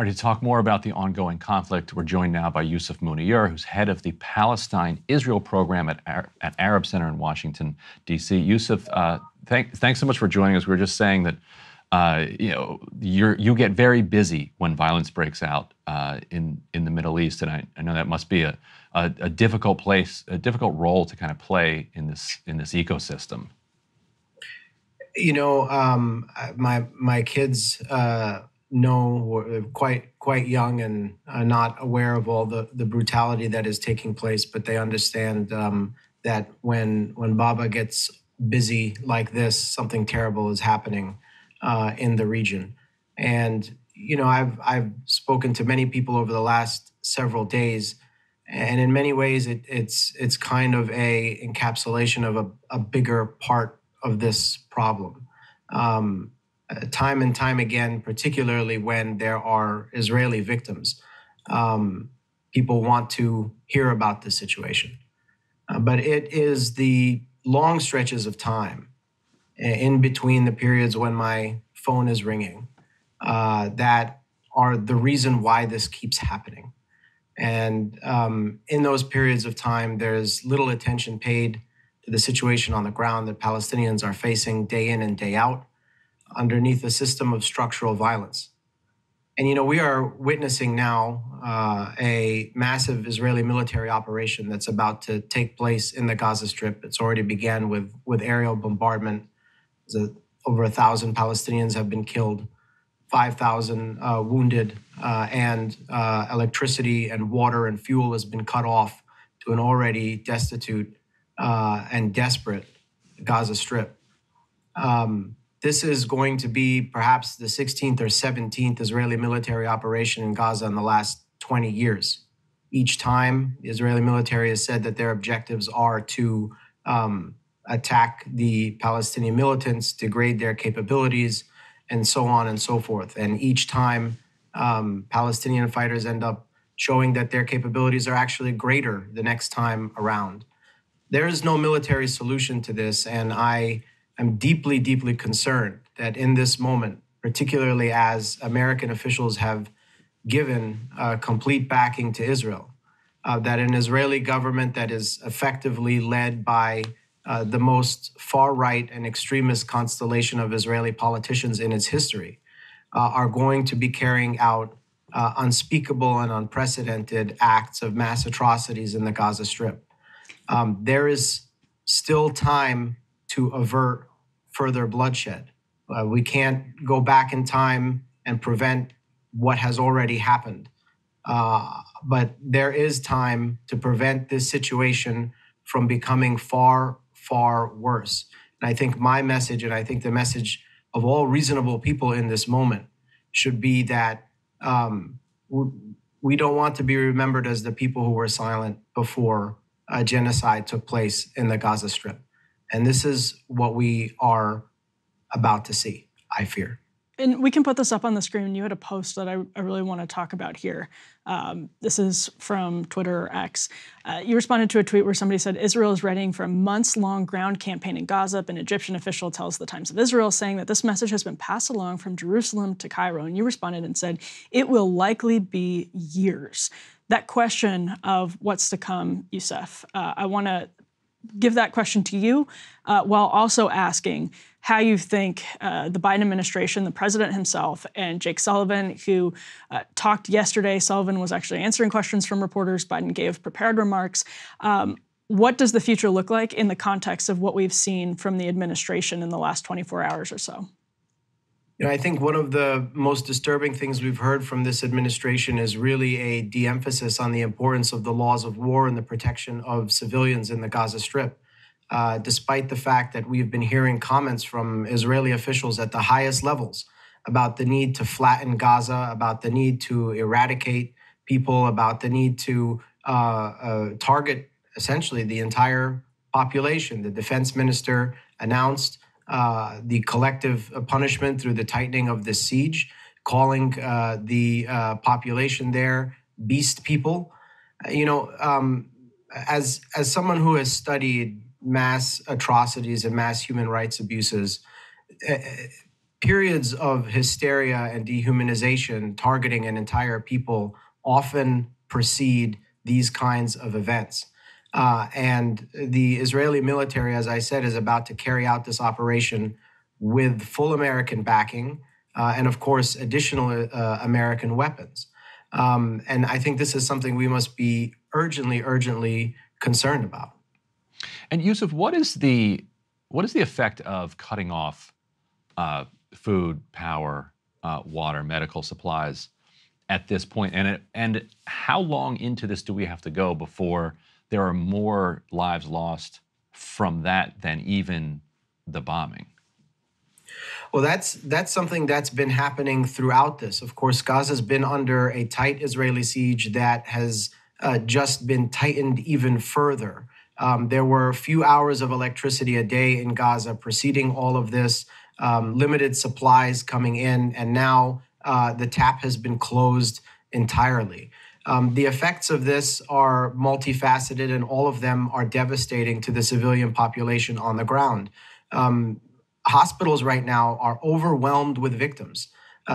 All right, to talk more about the ongoing conflict, we're joined now by Yousef Munayyer, who's head of the Palestine-Israel program at Arab Center in Washington, D.C. Yousef, thanks so much for joining us. We were just saying that you get very busy when violence breaks out in the Middle East, and I know that must be a difficult place, a difficult role to kind of play in this ecosystem. You know, my kids. No, quite young and not aware of all the brutality that is taking place, but they understand that when Baba gets busy like this, something terrible is happening in the region. And you know, I've spoken to many people over the last several days, and in many ways, it's kind of a encapsulation of a bigger part of this problem. Time and time again, particularly when there are Israeli victims, people want to hear about the situation. But it is the long stretches of time in between the periods when my phone is ringing that are the reason why this keeps happening. And in those periods of time, there's little attention paid to the situation on the ground that Palestinians are facing day in and day out, underneath a system of structural violence. And, you know, we are witnessing now a massive Israeli military operation that's about to take place in the Gaza Strip. It's already began with aerial bombardment. Over 1,000 Palestinians have been killed, 5,000 wounded, and electricity and water and fuel has been cut off to an already destitute and desperate Gaza Strip. This is going to be perhaps the 16th or 17th Israeli military operation in Gaza in the last 20 years. Each time, the Israeli military has said that their objectives are to attack the Palestinian militants, degrade their capabilities, and so on and so forth. And each time, Palestinian fighters end up showing that their capabilities are actually greater the next time around. There is no military solution to this, and I'm deeply, deeply concerned that in this moment, particularly as American officials have given complete backing to Israel, that an Israeli government that is effectively led by the most far-right and extremist constellation of Israeli politicians in its history are going to be carrying out unspeakable and unprecedented acts of mass atrocities in the Gaza Strip. There is still time to avert further bloodshed. We can't go back in time and prevent what has already happened. But there is time to prevent this situation from becoming far, far worse. And I think my message, and I think the message of all reasonable people in this moment, should be that we don't want to be remembered as the people who were silent before a genocide took place in the Gaza Strip. And this is what we are about to see, I fear. And we can put this up on the screen. You had a post that I really want to talk about here. This is from Twitter or X. You responded to a tweet where somebody said, Israel is readying for a months-long ground campaign in Gaza. An Egyptian official tells the Times of Israel, saying that this message has been passed along from Jerusalem to Cairo. And you responded and said, it will likely be years. That question of what's to come, Yousef, I want to give that question to you, while also asking how you think the Biden administration, the president himself, and Jake Sullivan, who talked yesterday. Sullivan was actually answering questions from reporters. Biden gave prepared remarks. What does the future look like in the context of what we've seen from the administration in the last 24 hours or so? You know, I think one of the most disturbing things we've heard from this administration is really a de-emphasis on the importance of the laws of war and the protection of civilians in the Gaza Strip, despite the fact that we've been hearing comments from Israeli officials at the highest levels about the need to flatten Gaza, about the need to eradicate people, about the need to target essentially the entire population. The defense minister announced the collective punishment through the tightening of the siege, calling the population there beast people. You know, as someone who has studied mass atrocities and mass human rights abuses, periods of hysteria and dehumanization targeting an entire people often precede these kinds of events. And the Israeli military, as I said, is about to carry out this operation with full American backing and, of course, additional American weapons. And I think this is something we must be urgently concerned about. And Yousef, what is the effect of cutting off food, power, water, medical supplies at this point? And how long into this do we have to go before there are more lives lost from that than even the bombing? Well, that's something that's been happening throughout this. Of course, Gaza's been under a tight Israeli siege that has just been tightened even further. There were a few hours of electricity a day in Gaza preceding all of this, limited supplies coming in, and now the tap has been closed entirely. The effects of this are multifaceted, and all of them are devastating to the civilian population on the ground. Hospitals right now are overwhelmed with victims.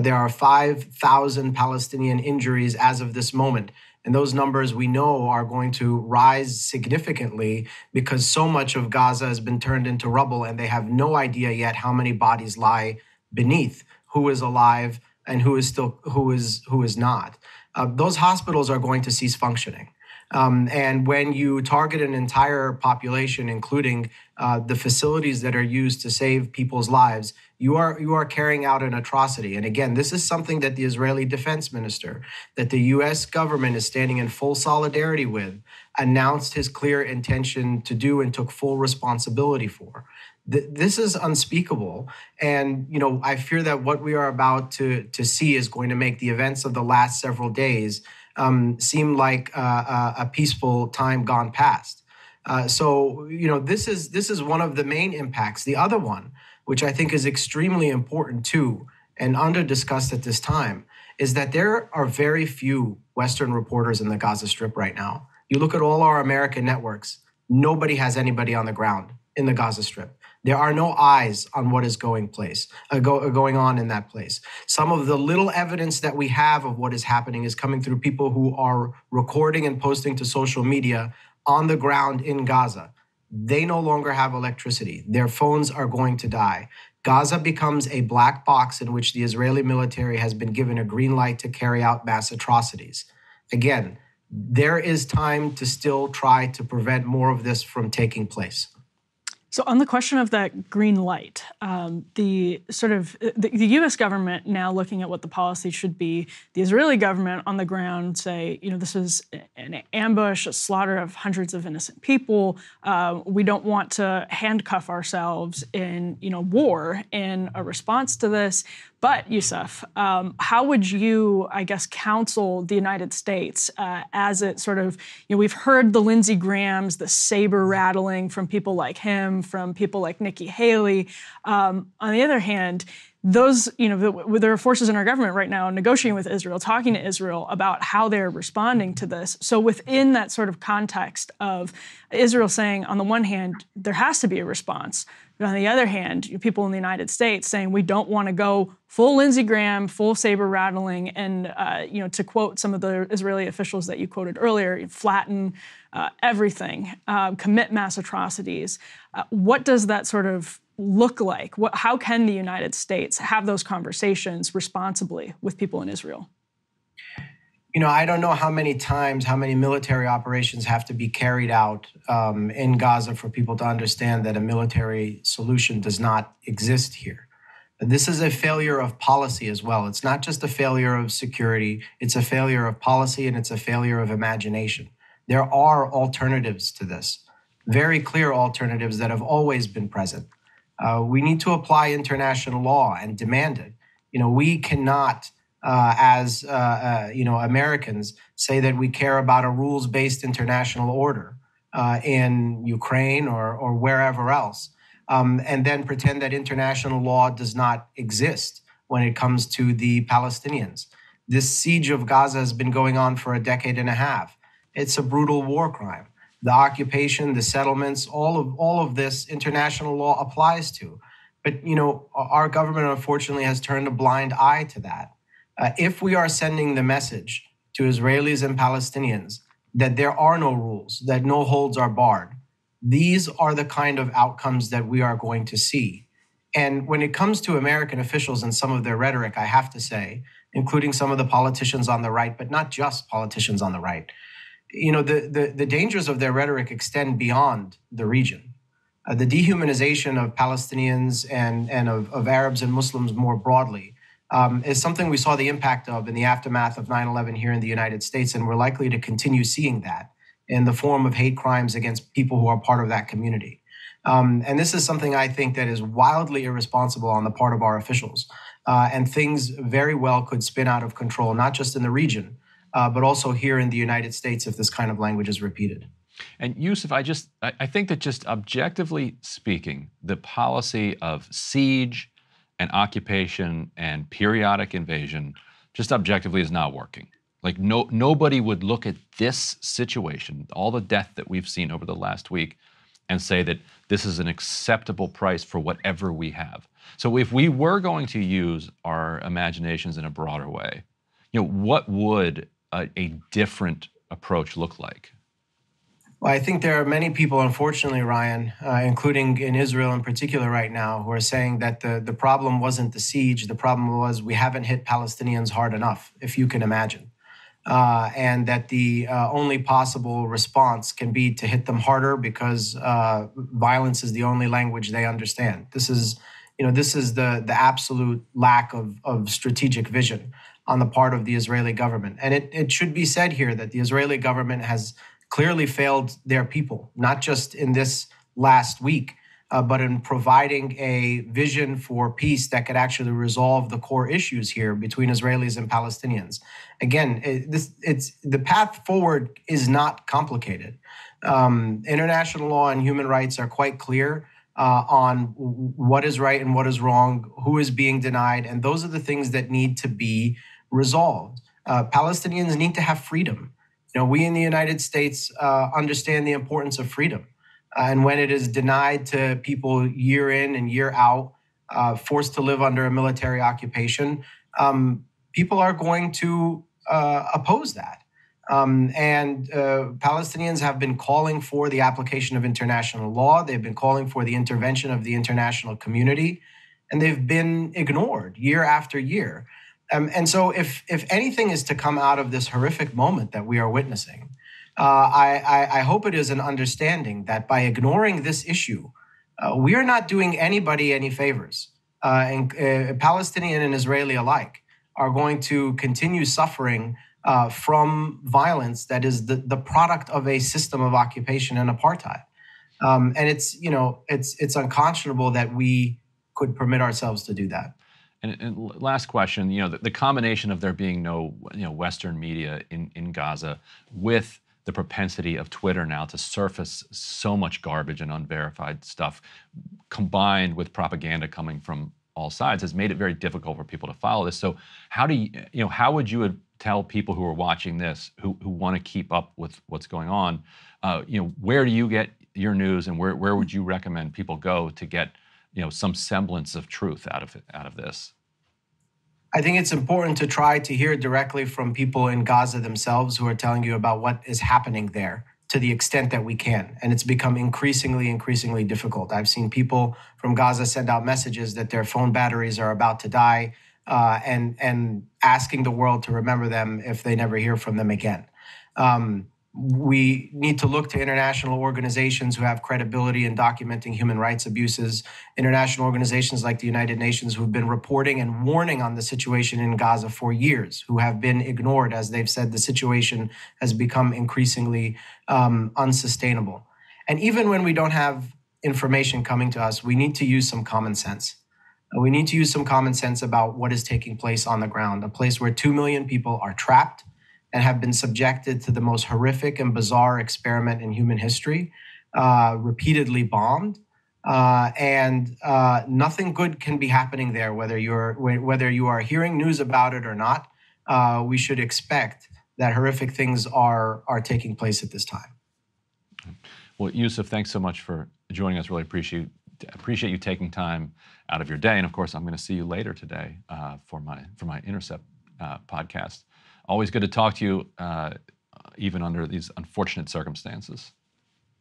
There are 5,000 Palestinian injuries as of this moment. And those numbers we know are going to rise significantly because so much of Gaza has been turned into rubble and they have no idea yet how many bodies lie beneath, who is alive and who is not. Those hospitals are going to cease functioning. And when you target an entire population, including the facilities that are used to save people's lives, you are carrying out an atrocity. And again, this is something that the Israeli defense minister, that the U.S. government is standing in full solidarity with, announced his clear intention to do and took full responsibility for. This is unspeakable. And, you know, I fear that what we are about to see is going to make the events of the last several days seem like a peaceful time gone past. So, you know, this is one of the main impacts. The other one, which I think is extremely important too, and under-discussed at this time, is that there are very few Western reporters in the Gaza Strip right now. You look at all our American networks, nobody has anybody on the ground in the Gaza Strip. There are no eyes on what is going on in that place. Some of the little evidence that we have of what is happening is coming through people who are recording and posting to social media on the ground in Gaza. They no longer have electricity. Their phones are going to die. Gaza becomes a black box in which the Israeli military has been given a green light to carry out mass atrocities. Again, there is time to still try to prevent more of this from taking place. So on the question of that green light, the U.S. government now looking at what the policy should be, the Israeli government on the ground say, you know, this is an ambush, a slaughter of hundreds of innocent people. We don't want to handcuff ourselves in, you know, war in a response to this. But Yousef, how would you, I guess, counsel the United States as it sort of, you know, we've heard the Lindsey Grahams, the saber rattling from people like him, from people like Nikki Haley. On the other hand, those, you know, there are forces in our government right now negotiating with Israel, talking to Israel about how they're responding to this. So within that sort of context of Israel saying, on the one hand, there has to be a response. But on the other hand, people in the United States saying we don't want to go full Lindsey Graham, full saber rattling, and you know, to quote some of the Israeli officials that you quoted earlier, flatten everything, commit mass atrocities. What does that sort of look like? How can the United States have those conversations responsibly with people in Israel? You know, I don't know how many military operations have to be carried out in Gaza for people to understand that a military solution does not exist here. This is a failure of policy as well. It's not just a failure of security. It's a failure of policy, and it's a failure of imagination. There are alternatives to this, very clear alternatives that have always been present. We need to apply international law and demand it. You know, we cannot as Americans say that we care about a rules-based international order in Ukraine or wherever else, and then pretend that international law does not exist when it comes to the Palestinians. This siege of Gaza has been going on for a decade and a half. It's a brutal war crime. The occupation, the settlements, all of this international law applies to. But, you know, our government, unfortunately, has turned a blind eye to that. If we are sending the message to Israelis and Palestinians that there are no rules, that no holds are barred, these are the kind of outcomes that we are going to see. And when it comes to American officials and some of their rhetoric, I have to say, including some of the politicians on the right, but not just politicians on the right, you know, the dangers of their rhetoric extend beyond the region. The dehumanization of Palestinians and of Arabs and Muslims more broadly is something we saw the impact of in the aftermath of 9/11 here in the United States, and we're likely to continue seeing that in the form of hate crimes against people who are part of that community. And this is something I think that is wildly irresponsible on the part of our officials. And things very well could spin out of control, not just in the region, but also here in the United States if this kind of language is repeated. And Yousef, I think that just objectively speaking, the policy of siege and occupation and periodic invasion just objectively is not working. Like nobody would look at this situation, all the death that we've seen over the last week, and say that this is an acceptable price for whatever we have. So if we were going to use our imaginations in a broader way, you know, what would a different approach look like? Well, I think there are many people, unfortunately, Ryan, including in Israel in particular right now, who are saying that the problem wasn't the siege. The problem was we haven't hit Palestinians hard enough, if you can imagine. And that the only possible response can be to hit them harder because violence is the only language they understand. This is, you know, this is the absolute lack of strategic vision on the part of the Israeli government. And it should be said here that the Israeli government has clearly failed their people, not just in this last week, but in providing a vision for peace that could actually resolve the core issues here between Israelis and Palestinians. Again, the path forward is not complicated. International law and human rights are quite clear on what is right and what is wrong, who is being denied, and those are the things that need to be resolved. Palestinians need to have freedom. You know, we in the United States understand the importance of freedom. And when it is denied to people year in and year out, forced to live under a military occupation, people are going to oppose that. And Palestinians have been calling for the application of international law. They've been calling for the intervention of the international community, and they've been ignored year after year. And so if anything is to come out of this horrific moment that we are witnessing, I hope it is an understanding that by ignoring this issue, we are not doing anybody any favors. And Palestinian and Israeli alike are going to continue suffering from violence that is the product of a system of occupation and apartheid. And it's unconscionable that we could permit ourselves to do that. And last question, you know, the combination of there being no, you know, Western media in Gaza with the propensity of Twitter now to surface so much garbage and unverified stuff combined with propaganda coming from all sides has made it very difficult for people to follow this. So how do you, you know, how would you tell people who are watching this, who want to keep up with what's going on, you know, where do you get your news and where would you recommend people go to get, you know, some semblance of truth out of this? I think it's important to try to hear directly from people in Gaza themselves who are telling you about what is happening there to the extent that we can. And it's become increasingly difficult. I've seen people from Gaza send out messages that their phone batteries are about to die and asking the world to remember them if they never hear from them again. We need to look to international organizations who have credibility in documenting human rights abuses, international organizations like the United Nations who've been reporting and warning on the situation in Gaza for years, who have been ignored as they've said the situation has become increasingly unsustainable. And even when we don't have information coming to us, we need to use some common sense. We need to use some common sense about what is taking place on the ground, a place where 2 million people are trapped and have been subjected to the most horrific and bizarre experiment in human history, repeatedly bombed, and nothing good can be happening there, whether you are hearing news about it or not. We should expect that horrific things are taking place at this time. Well, Yousef, thanks so much for joining us. Really appreciate appreciate you taking time out of your day. And of course, I'm going to see you later today for my Intercept podcast. Always good to talk to you, even under these unfortunate circumstances.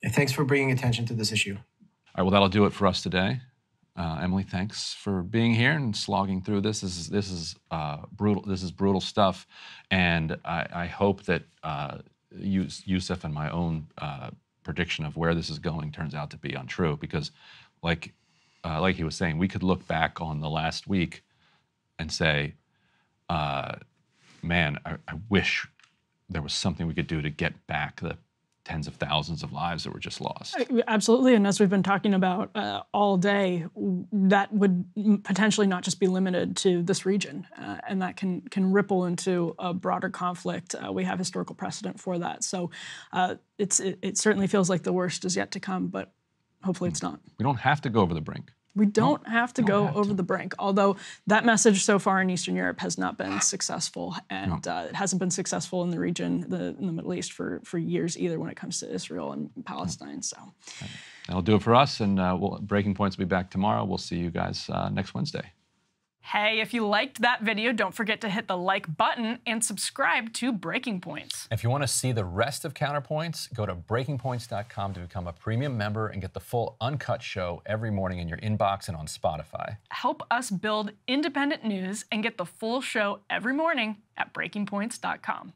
Thanks for bringing attention to this issue. All right, well, that'll do it for us today. Emily, thanks for being here and slogging through this. This is brutal. This is brutal stuff, and I hope that Yousef and my own prediction of where this is going turns out to be untrue. Because, like he was saying, we could look back on the last week and say, "Man, I wish there was something we could do to get back the tens of thousands of lives that were just lost." Absolutely, and as we've been talking about all day, that would potentially not just be limited to this region, and that can ripple into a broader conflict. We have historical precedent for that, so it certainly feels like the worst is yet to come, but hopefully it's not. We don't have to go over the brink. We don't have to go over the brink, although that message so far in Eastern Europe has not been successful, and it hasn't been successful in the region, in the Middle East, for years either when it comes to Israel and Palestine. So that'll do it for us, and Breaking Points will be back tomorrow. We'll see you guys next Wednesday. Hey, if you liked that video, don't forget to hit the like button and subscribe to Breaking Points. If you want to see the rest of Counterpoints, go to breakingpoints.com to become a premium member and get the full uncut show every morning in your inbox and on Spotify. Help us build independent news and get the full show every morning at breakingpoints.com.